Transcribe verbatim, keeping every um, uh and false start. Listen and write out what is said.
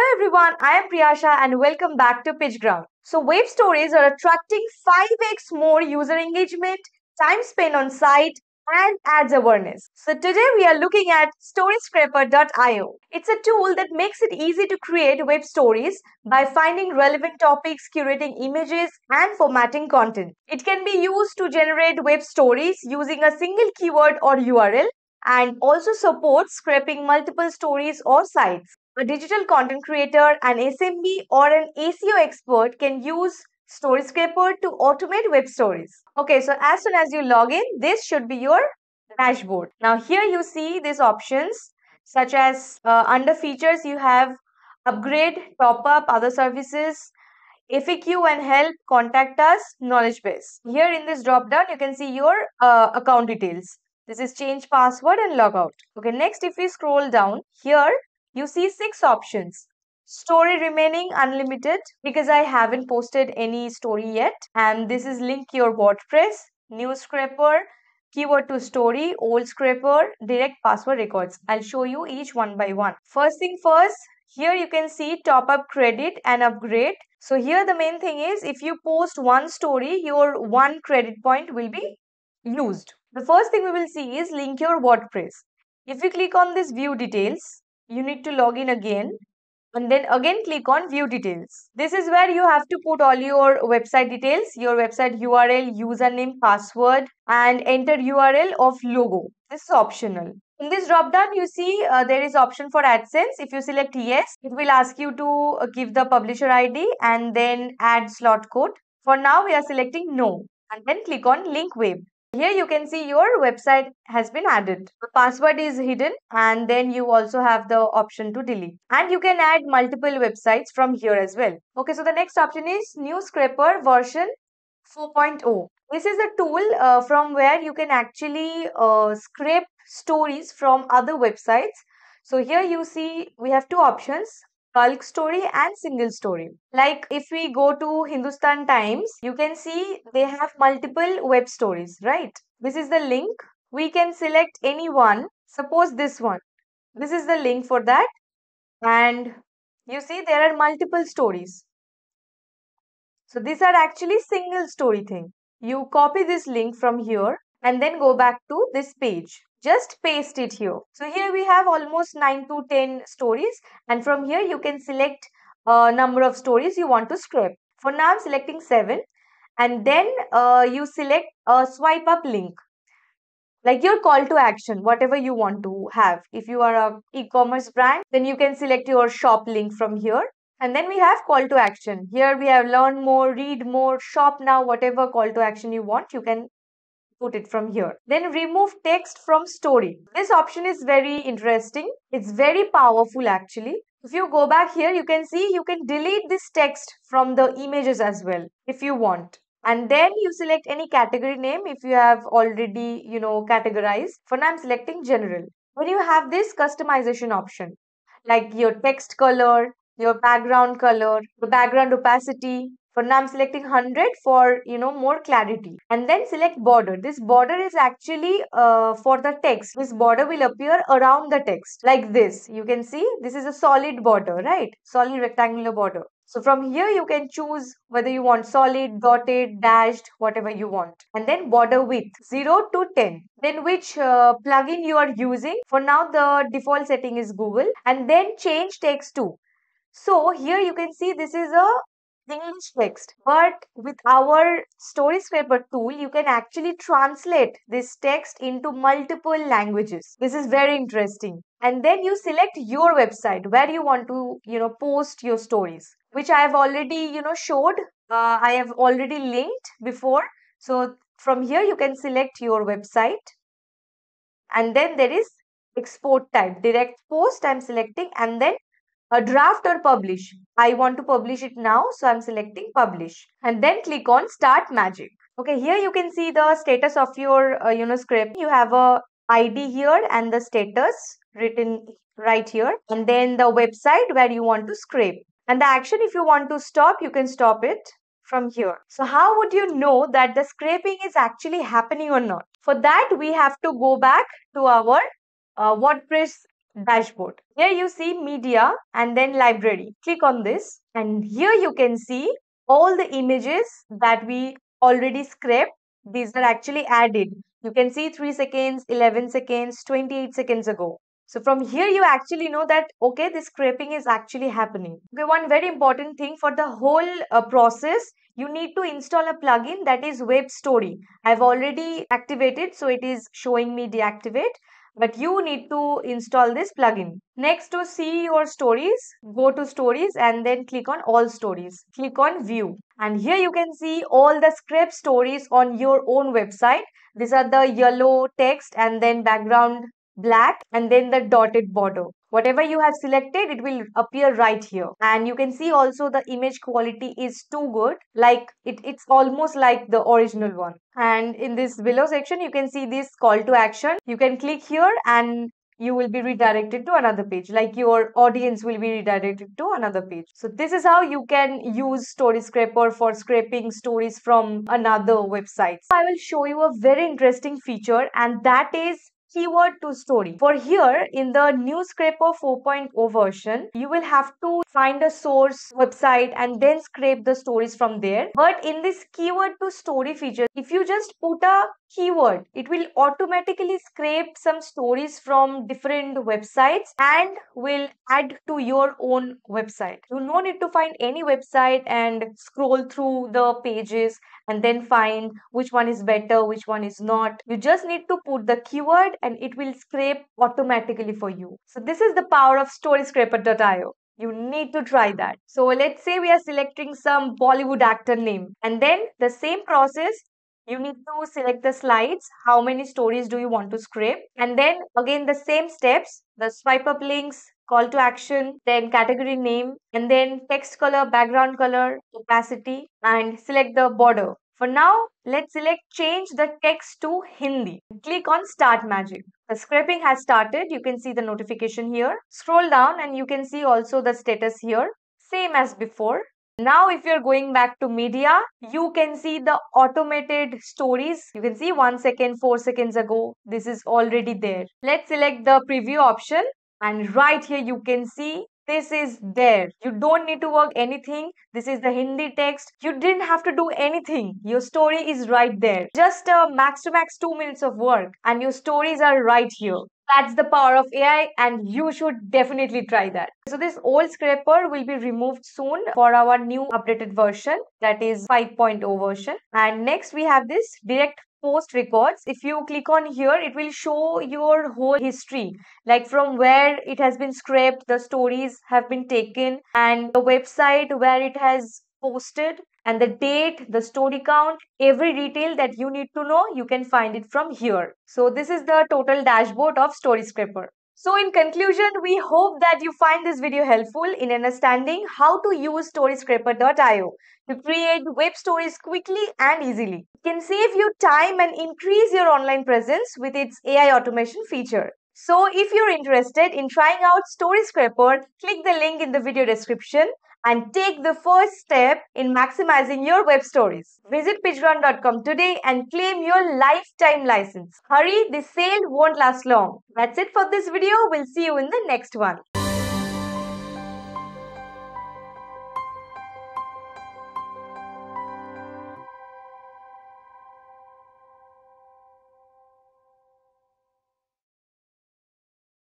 Hello everyone, I am Priyasha and welcome back to PitchGround. So web stories are attracting five x more user engagement, time spent on site and ads awareness. So today we are looking at story scraper dot i o. It's a tool that makes it easy to create web stories by finding relevant topics, curating images and formatting content. It can be used to generate web stories using a single keyword or U R L and also supports scraping multiple stories or sites. A digital content creator, an S M B or an S E O expert can use StoryScraper to automate web stories. Okay, so as soon as you log in, this should be your dashboard. Now here you see these options such as uh, under features you have upgrade, top up, other services, F A Q and help, contact us, knowledge base. Here in this drop down, you can see your uh, account details. This is change password and logout. Okay, next if we scroll down here, you see six options. Story remaining unlimited because I haven't posted any story yet. And this is link your WordPress, new scraper, keyword to story, old scraper, direct password records. I'll show you each one by one. First thing first, here you can see top up credit and upgrade. So here the main thing is if you post one story, your one credit point will be used. The first thing we will see is link your WordPress. If you click on this view details, you need to log in again and then again click on view details. This is where you have to put all your website details, your website U R L, username, password and enter U R L of logo. This is optional. In this drop down you see uh, there is option for AdSense. If you select yes, it will ask you to give the publisher I D and then add slot code. For now we are selecting no and then click on link web. Here you can see your website has been added. The password is hidden and then you also have the option to delete. And you can add multiple websites from here as well. Okay, so the next option is new scraper version four point oh. This is a tool uh, from where you can actually uh, scrape stories from other websites. So here you see we have two options. Bulk story and single story. Like if we go to Hindustan Times, you can see they have multiple web stories, right? This is the link. We can select any one. Suppose this one. This is the link for that. And you see there are multiple stories. So these are actually single story thing. You copy this link from here and then go back to this page. Just paste it here. So here we have almost nine to ten stories and from here you can select a number of stories you want to scrape. For now I'm selecting seven and then uh, you select a swipe up link. Like your call to action, whatever you want to have. If you are a e-commerce brand, then you can select your shop link from here. And then we have call to action. Here we have learn more, read more, shop now, whatever call to action you want, you can put it from here. Then remove text from story. This option is very interesting. It's very powerful actually. If you go back here, you can see you can delete this text from the images as well if you want. And then you select any category name if you have already, you know, categorized. For now, I'm selecting general. When you have this customization option, like your text color, your background color, the background opacity. For now, I'm selecting one hundred for, you know, more clarity. And then select border. This border is actually uh, for the text. This border will appear around the text like this. You can see this is a solid border, right? Solid rectangular border. So from here, you can choose whether you want solid, dotted, dashed, whatever you want. And then border width zero to ten. Then which uh, plugin you are using. For now, the default setting is Google. And then change text to. So here you can see this is a English text, but with our StoryScraper tool you can actually translate this text into multiple languages. This is very interesting. And then you select your website where you want to, you know, post your stories, which I have already, you know, showed. uh, I have already linked before. So from here you can select your website and then there is export type, direct post I'm selecting, and then a draft or publish. I want to publish it now, so I'm selecting publish and then click on start magic. Okay, here you can see the status of your uh, you know, script. You have a I D here and the status written right here, and then the website where you want to scrape and the action. If you want to stop, you can stop it from here. So how would you know that the scraping is actually happening or not? For that, we have to go back to our uh, WordPress dashboard. Here you see media and then library. Click on this and here you can see all the images that we already scraped. These are actually added. You can see three seconds, eleven seconds, twenty-eight seconds ago. So from here you actually know that, okay, this scraping is actually happening. Okay, one very important thing for the whole uh, process, you need to install a plugin that is WebStory. I've already activated, so it is showing me deactivate. But you need to install this plugin. Next, to see your stories, go to stories and then click on all stories. Click on view. And here you can see all the scraped stories on your own website. These are the yellow text and then background black and then the dotted border. Whatever you have selected, it will appear right here. And you can see also the image quality is too good. Like it, it's almost like the original one. And in this below section, you can see this call to action. You can click here and you will be redirected to another page. Like your audience will be redirected to another page. So this is how you can use StoryScraper for scraping stories from another website. I will show you a very interesting feature, and that is keyword to story. For here in the new scraper four point oh version, you will have to find a source website and then scrape the stories from there. But in this keyword to story feature, if you just put a keyword, it will automatically scrape some stories from different websites and will add to your own website. You no need to find any website and scroll through the pages and then find which one is better, which one is not. You just need to put the keyword and it will scrape automatically for you. So this is the power of StoryScraper dot i o. You need to try that. So let's say we are selecting some Bollywood actor name, and then the same process, you need to select the slides, how many stories do you want to scrape, and then again the same steps, the swipe up links, call to action, then category name, and then text color, background color, opacity, and select the border. For now, let's select change the text to Hindi. Click on Start Magic. The scraping has started. You can see the notification here. Scroll down and you can see also the status here. Same as before. Now, if you're going back to media, you can see the automated stories. You can see one second, four seconds ago. This is already there. Let's select the preview option. And right here, you can see this is there. You don't need to work anything. This is the Hindi text. You didn't have to do anything. Your story is right there. Just a max to max two minutes of work and your stories are right here. That's the power of A I and you should definitely try that. So this old scraper will be removed soon for our new updated version, that is five point oh version. And next we have this direct post records. If you click on here, it will show your whole history, like from where it has been scraped, the stories have been taken, and the website where it has posted, and the date, the story count, every detail that you need to know, you can find it from here. So this is the total dashboard of StoryScraper. So in conclusion, we hope that you find this video helpful in understanding how to use StoryScraper dot i o to create web stories quickly and easily. It can save you time and increase your online presence with its A I automation feature. So if you're interested in trying out StoryScraper, click the link in the video description and take the first step in maximizing your web stories. Visit pitch ground dot com today and claim your lifetime license. Hurry, this sale won't last long. That's it for this video. We'll see you in the next one.